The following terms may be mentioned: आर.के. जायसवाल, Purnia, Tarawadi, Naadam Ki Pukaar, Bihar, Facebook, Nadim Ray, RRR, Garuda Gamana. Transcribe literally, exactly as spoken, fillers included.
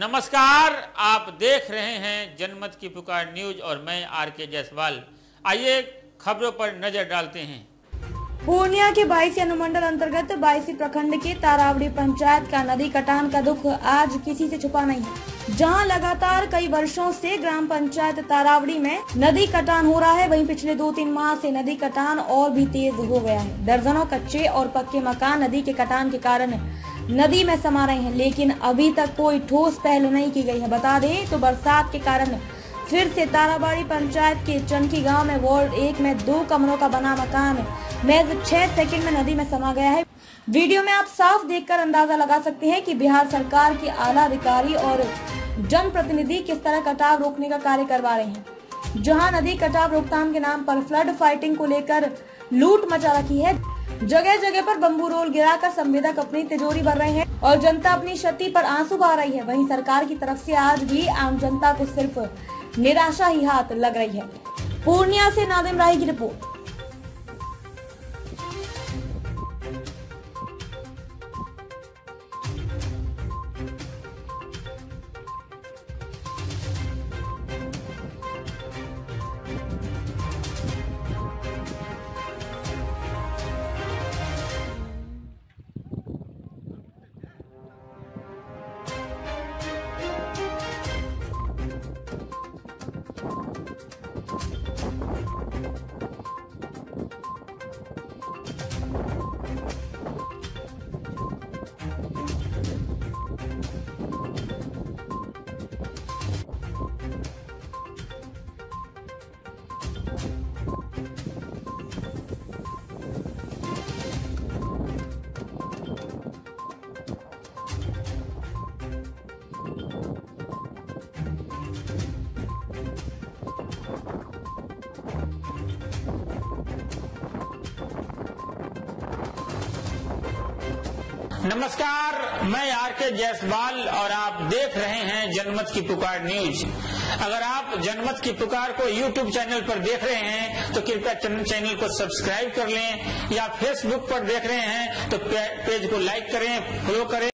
नमस्कार, आप देख रहे हैं जनमत की पुकार न्यूज और मैं आर.के. जायसवाल। आइए खबरों पर नजर डालते हैं। पूर्णिया के बाईसी अनुमंडल अंतर्गत बाईसी प्रखंड के तारावड़ी पंचायत का नदी कटान का दुख आज किसी से छुपा नहीं है। जहां लगातार कई वर्षों से ग्राम पंचायत तारावड़ी में नदी कटान हो रहा है, वहीं पिछले दो तीन माह से नदी कटान और भी तेज हो गया है। दर्जनों कच्चे और पक्के मकान नदी के कटान के कारण नदी में समा रहे हैं, लेकिन अभी तक कोई ठोस पहल नहीं की गई है। बता दें तो बरसात के कारण फिर से तारावाड़ी पंचायत के चनकी गांव में वार्ड एक में दो कमरों का बना मकान महज छह सेकंड में नदी में समा गया है। वीडियो में आप साफ देखकर अंदाजा लगा सकते हैं कि बिहार सरकार के आला अधिकारी और जनप्रतिनिधि किस तरह कटाव रोकने का कार्य करवा रहे हैं। जहाँ नदी कटाव रोकथाम के नाम पर फ्लड फाइटिंग को लेकर लूट मचा रखी है। जगह जगह पर बम्बू रोल गिराकर संवेदक अपनी तिजोरी भर रहे हैं और जनता अपनी क्षति पर आंसू बहा रही है। वहीं सरकार की तरफ से आज भी आम जनता को सिर्फ निराशा ही हाथ लग रही है। पूर्णिया से नादिम राय की रिपोर्ट। नमस्कार, मैं आर.के. जायसवाल और आप देख रहे हैं जनमत की पुकार न्यूज। अगर आप जनमत की पुकार को यूट्यूब चैनल पर देख रहे हैं तो कृपया चैनल को सब्सक्राइब कर लें, या फेसबुक पर देख रहे हैं तो पेज को लाइक करें, फॉलो करें।